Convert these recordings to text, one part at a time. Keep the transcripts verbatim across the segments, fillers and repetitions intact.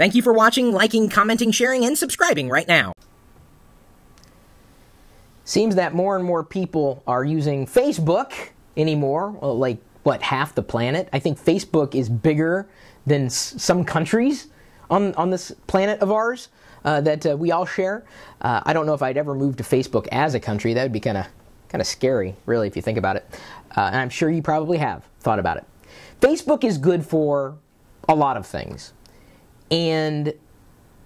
Thank you for watching, liking, commenting, sharing, and subscribing right now. Seems that more and more people are using Facebook anymore, well, like, what, half the planet? I think Facebook is bigger than s some countries on, on this planet of ours uh, that uh, we all share. Uh, I don't know if I'd ever move to Facebook as a country. That would be kind of kind of scary, really, if you think about it. Uh, and I'm sure you probably have thought about it. Facebook is good for a lot of things. And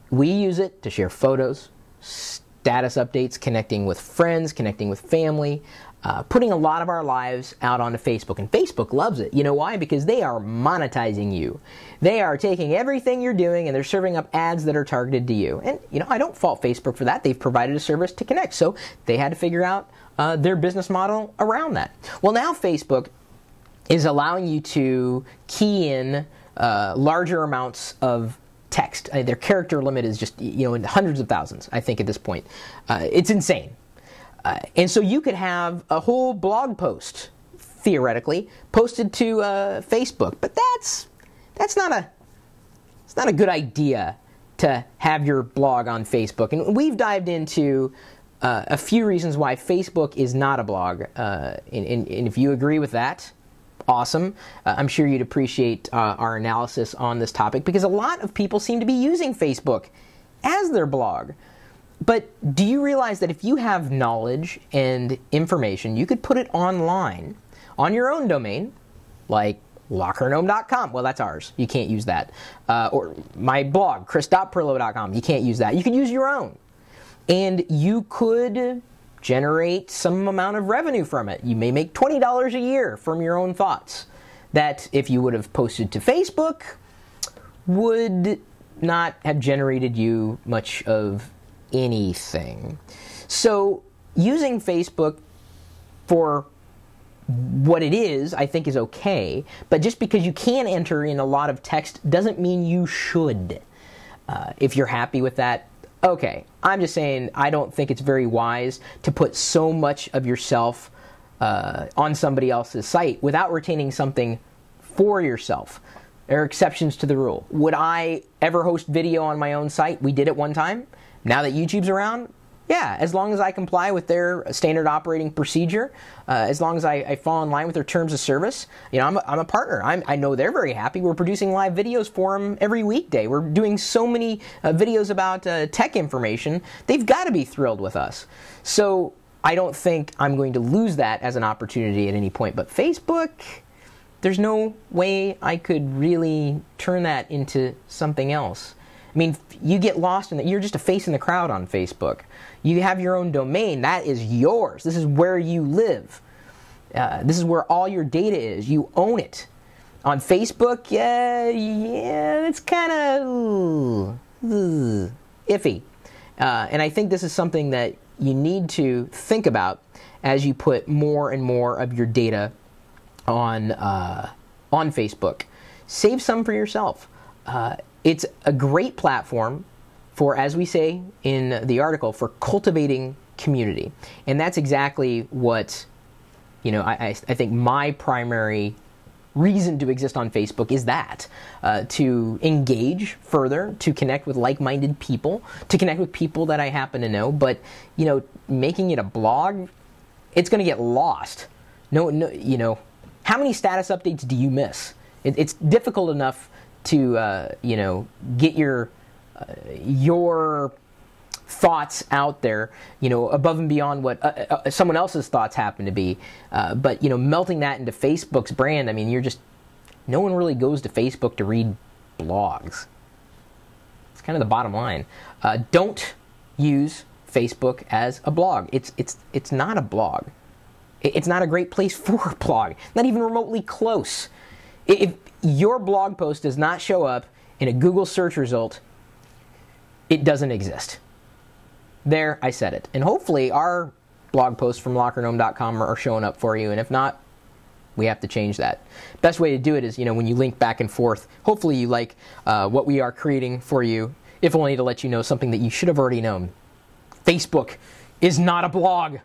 we use it to share photos, status updates, connecting with friends, connecting with family, uh, putting a lot of our lives out onto Facebook. And Facebook loves it. You know why? Because they are monetizing you. They are taking everything you're doing and they're serving up ads that are targeted to you. And, you know, I don't fault Facebook for that. They've provided a service to connect. So they had to figure out uh, their business model around that. Well, now Facebook is allowing you to key in uh, larger amounts of text. I mean, their character limit is just, you know, in hundreds of thousands, I think, at this point. Uh, it's insane. Uh, and so you could have a whole blog post, theoretically, posted to uh, Facebook. But that's that's not a it's not a good idea to have your blog on Facebook. And we've dived into uh, a few reasons why Facebook is not a blog. Uh, and, and, and if you agree with that, awesome. Uh, I'm sure you'd appreciate uh, our analysis on this topic, because a lot of people seem to be using Facebook as their blog. But do you realize that if you have knowledge and information, you could put it online on your own domain, like locker gnome dot com? Well, that's ours. You can't use that. Uh, or my blog, chris pirillo dot com. You can't use that. You can use your own. And you could generate some amount of revenue from it. You may make twenty dollars a year from your own thoughts that, if you would have posted to Facebook, would not have generated you much of anything. So using Facebook for what it is, I think, is okay. But just because you can enter in a lot of text doesn't mean you should. Uh, if you're happy with that, okay, I'm just saying I don't think it's very wise to put so much of yourself uh, on somebody else's site without retaining something for yourself. There are exceptions to the rule. Would I ever host video on my own site? We did it one time. Now that YouTube's around, yeah, as long as I comply with their standard operating procedure, uh, as long as I, I fall in line with their terms of service, you know, I'm a, I'm a partner. I'm, I know they're very happy. We're producing live videos for them every weekday. We're doing so many uh, videos about uh, tech information. They've got to be thrilled with us. So I don't think I'm going to lose that as an opportunity at any point. But Facebook, there's no way I could really turn that into something else. I mean, you get lost in that. You're just a face in the crowd on Facebook. You have your own domain. That is yours. This is where you live. Uh, this is where all your data is. You own it. On Facebook, yeah, yeah, it's kind of iffy. Uh, and I think this is something that you need to think about as you put more and more of your data on uh, on Facebook. Save some for yourself. Uh, It's a great platform for, as we say in the article, for cultivating community. And that's exactly what, you know, I, I think my primary reason to exist on Facebook is that, uh, to engage further, to connect with like-minded people, to connect with people that I happen to know. But, you know, making it a blog, it's going to get lost. No, no, you know, how many status updates do you miss? It, it's difficult enough to uh, you know, get your uh, your thoughts out there, you know, above and beyond what uh, uh, someone else's thoughts happen to be. Uh, but you know, melting that into Facebook's brand, I mean, you're just no one really goes to Facebook to read blogs. It's kind of the bottom line. Uh, don't use Facebook as a blog. It's it's it's not a blog. It's not a great place for a blog. Not even remotely close. If your blog post does not show up in a Google search result, it doesn't exist. There, I said it. And hopefully our blog posts from locker gnome dot com are showing up for you. And if not, we have to change that. Best way to do it is, you know, when you link back and forth, hopefully you like uh, what we are creating for you, if only to let you know something that you should have already known. Facebook is not a blog.